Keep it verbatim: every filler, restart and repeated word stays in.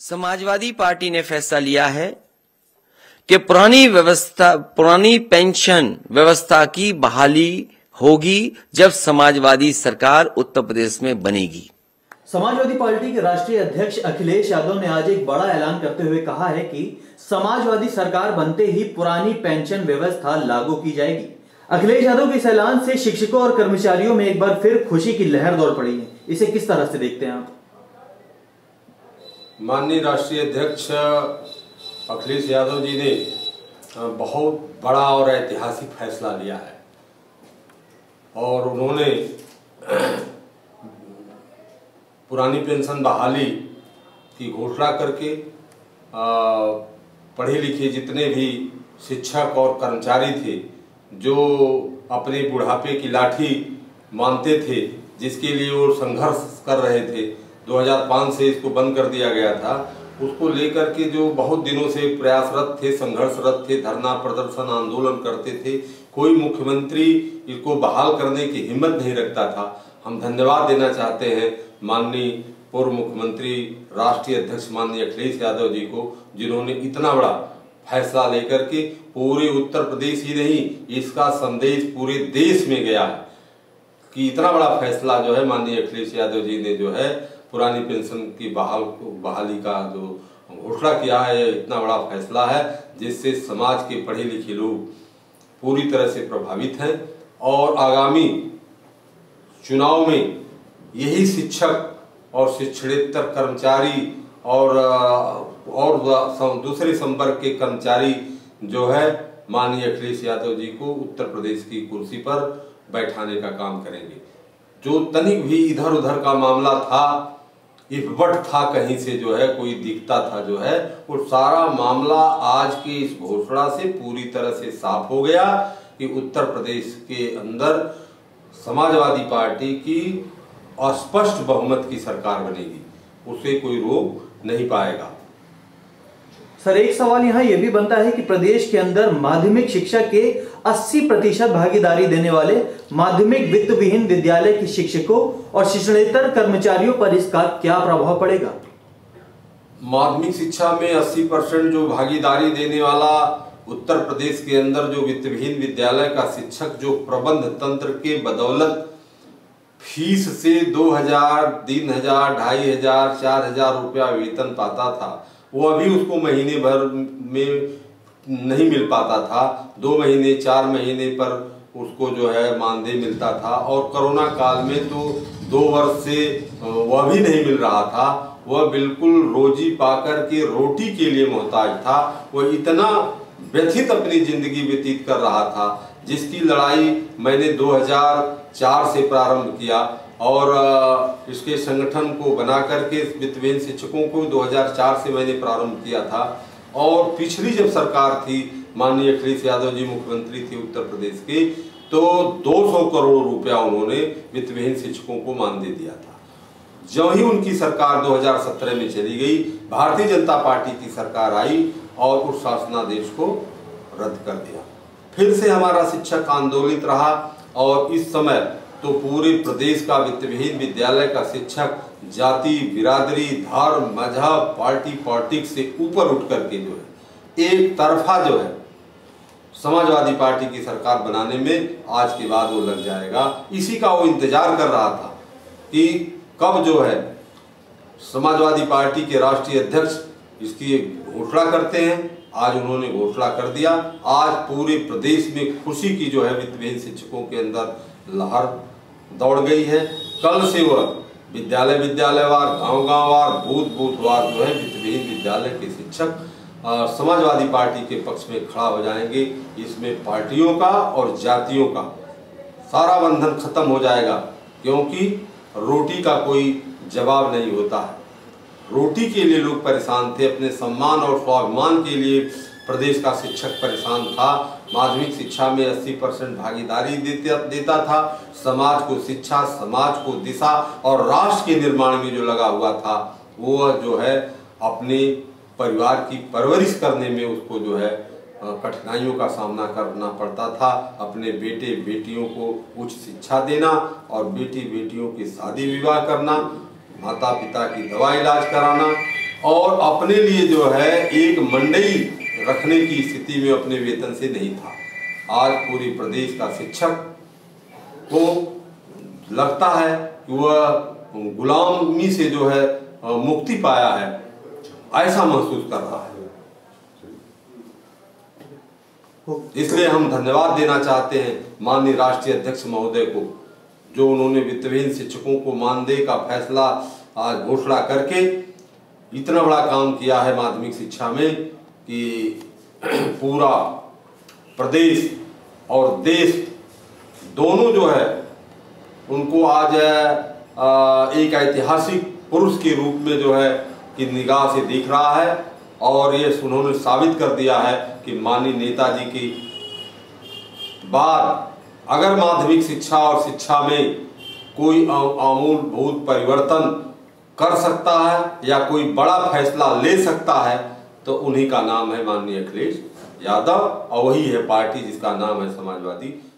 Samajwadi party ने फैसला लिया है कि पुरानी व्यवस्था पुरानी पेंशन व्यवस्था की बहाली होगी जब समाजवादी सरकार उत्तर प्रदेश में बनेगी। समाजवादी पार्टी के राष्ट्रीय अध्यक्ष अखिलेश यादव ने आज एक बड़ा ऐलान करते हुए कहा है कि समाजवादी सरकार बनते ही पुरानी पेंशन व्यवस्था लागू की जाएगी। अखिलेश यादव के इस ऐलान से शिक्षकों और कर्मचारियों में एक बार फिर खुशी की लहर दौड़ पड़ी है। इसे किस तरह से देखते हैं आप? माननीय राष्ट्रीय अध्यक्ष अखिलेश यादव जी ने बहुत बड़ा और ऐतिहासिक फैसला लिया है और उन्होंने पुरानी पेंशन बहाली की घोषणा करके पढ़े लिखे जितने भी शिक्षक और कर्मचारी थे जो अपने बुढ़ापे की लाठी मानते थे, जिसके लिए वो संघर्ष कर रहे थे, दो हज़ार पाँच से इसको बंद कर दिया गया था, उसको लेकर के जो बहुत दिनों से प्रयासरत थे, संघर्षरत थे, धरना प्रदर्शन आंदोलन करते थे, कोई मुख्यमंत्री इसको बहाल करने की हिम्मत नहीं रखता था। हम धन्यवाद देना चाहते हैं माननीय पूर्व मुख्यमंत्री राष्ट्रीय अध्यक्ष माननीय अखिलेश यादव जी को, जिन्होंने इतना बड़ा फैसला लेकर के पूरे उत्तर प्रदेश ही नहीं, इसका संदेश पूरे देश में गया है कि इतना बड़ा फैसला जो है माननीय अखिलेश यादव जी ने जो है पुरानी पेंशन की बहाल बहाली का जो घोषणा किया है, यह इतना बड़ा फैसला है जिससे समाज के पढ़े लिखे लोग पूरी तरह से प्रभावित हैं और आगामी चुनाव में यही शिक्षक और शिक्षणेतर कर्मचारी और और दूसरे संवर्ग के कर्मचारी जो है माननीय अखिलेश यादव जी को उत्तर प्रदेश की कुर्सी पर बैठाने का काम करेंगे। जो तनिक भी इधर उधर का मामला था, इफबट था, कहीं से जो है कोई दिखता था जो है, वो सारा मामला आज की इस घोषणा से पूरी तरह से साफ हो गया कि उत्तर प्रदेश के अंदर समाजवादी पार्टी की स्पष्ट बहुमत की सरकार बनेगी, उसे कोई रोक नहीं पाएगा। सर, एक सवाल यहाँ यह भी बनता है कि प्रदेश के अंदर माध्यमिक शिक्षा के अस्सी प्रतिशत भागीदारी देने वाले माध्यमिक वित्त विहीन विद्यालय के शिक्षकों और शिक्षणेतर कर्मचारियों पर इसका क्या प्रभाव पड़ेगा? माध्यमिक शिक्षा में अस्सी परसेंट जो भागीदारी देने वाला उत्तर प्रदेश के अंदर जो वित्त विहीन विद्यालय का शिक्षक जो प्रबंध तंत्र के बदौलत फीस से दो हजार तीन हजार ढाई हजार चार हजार रुपया वेतन पाता था, वो अभी उसको महीने भर में नहीं मिल पाता था, दो महीने चार महीने पर उसको जो है मानदेय मिलता था और कोरोना काल में तो दो वर्ष से वह भी नहीं मिल रहा था। वह बिल्कुल रोजी पाकर के रोटी के लिए मोहताज था, वह इतना व्यथित अपनी जिंदगी व्यतीत कर रहा था, जिसकी लड़ाई मैंने दो हज़ार चार से प्रारंभ किया और इसके संगठन को बना करके वित्त विहीन शिक्षकों को दो हज़ार चार से मैंने प्रारंभ किया था। और पिछली जब सरकार थी, माननीय अखिलेश यादव जी मुख्यमंत्री थे उत्तर प्रदेश के, तो दो सौ करोड़ रुपया उन्होंने वित्त विहीन शिक्षकों को मानदेय दिया था। जो ही उनकी सरकार दो हज़ार सत्रह में चली गई, भारतीय जनता पार्टी की सरकार आई और उस शासनादेश को रद्द कर दिया। फिर से हमारा शिक्षक आंदोलित रहा और इस समय तो पूरे प्रदेश का वित्त विहीन विद्यालय का शिक्षक जाति बिरादरी धर्म मजहब पार्टी पॉलिटिक्स से ऊपर उठ करके जो है एक तरफा जो है समाजवादी पार्टी की सरकार बनाने में आज के बाद वो लग जाएगा। इसी का वो इंतजार कर रहा था कि कब जो है समाजवादी पार्टी के राष्ट्रीय अध्यक्ष इसकी घोषणा करते हैं। आज उन्होंने घोषणा कर दिया। आज पूरे प्रदेश में खुशी की जो है वित्त विहीन शिक्षकों के अंदर लहर दौड़ गई है। कल से वह विद्यालय विद्यालयवार गांव गांववार बूथ बूथवार जो है वित्त विहीन विद्यालय के शिक्षक समाजवादी पार्टी के पक्ष में खड़ा हो जाएंगे। इसमें पार्टियों का और जातियों का सारा बंधन खत्म हो जाएगा, क्योंकि रोटी का कोई जवाब नहीं होता है। रोटी के लिए लोग परेशान थे, अपने सम्मान और स्वाभिमान के लिए प्रदेश का शिक्षक परेशान था। माध्यमिक शिक्षा में अस्सी परसेंट भागीदारी देता देता था, समाज को शिक्षा, समाज को दिशा और राष्ट्र के निर्माण में जो लगा हुआ था, वो जो है अपने परिवार की परवरिश करने में उसको जो है कठिनाइयों का सामना करना पड़ता था। अपने बेटे बेटियों को उच्च शिक्षा देना और बेटी बेटियों की शादी विवाह करना, माता पिता की दवा इलाज कराना, और अपने लिए जो है एक मंडई रखने की स्थिति में अपने वेतन से नहीं था। आज पूरे प्रदेश का शिक्षक को लगता है कि वह गुलामी से जो है मुक्ति पाया है, ऐसा महसूस कर रहा है। इसलिए हम धन्यवाद देना चाहते हैं माननीय राष्ट्रीय अध्यक्ष महोदय को, जो उन्होंने वित्तविहीन शिक्षकों को मानदेय का फैसला आज घोषणा करके इतना बड़ा काम किया है माध्यमिक शिक्षा में कि पूरा प्रदेश और देश दोनों जो है उनको आज एक ऐतिहासिक पुरुष के रूप में जो है कि निगाह से देख रहा है। और ये उन्होंने साबित कर दिया है कि माननीय नेताजी की बाद अगर माध्यमिक शिक्षा और शिक्षा में कोई आमूलभूत परिवर्तन कर सकता है या कोई बड़ा फैसला ले सकता है तो उन्हीं का नाम है माननीय अखिलेश यादव, और वही है पार्टी जिसका नाम है समाजवादी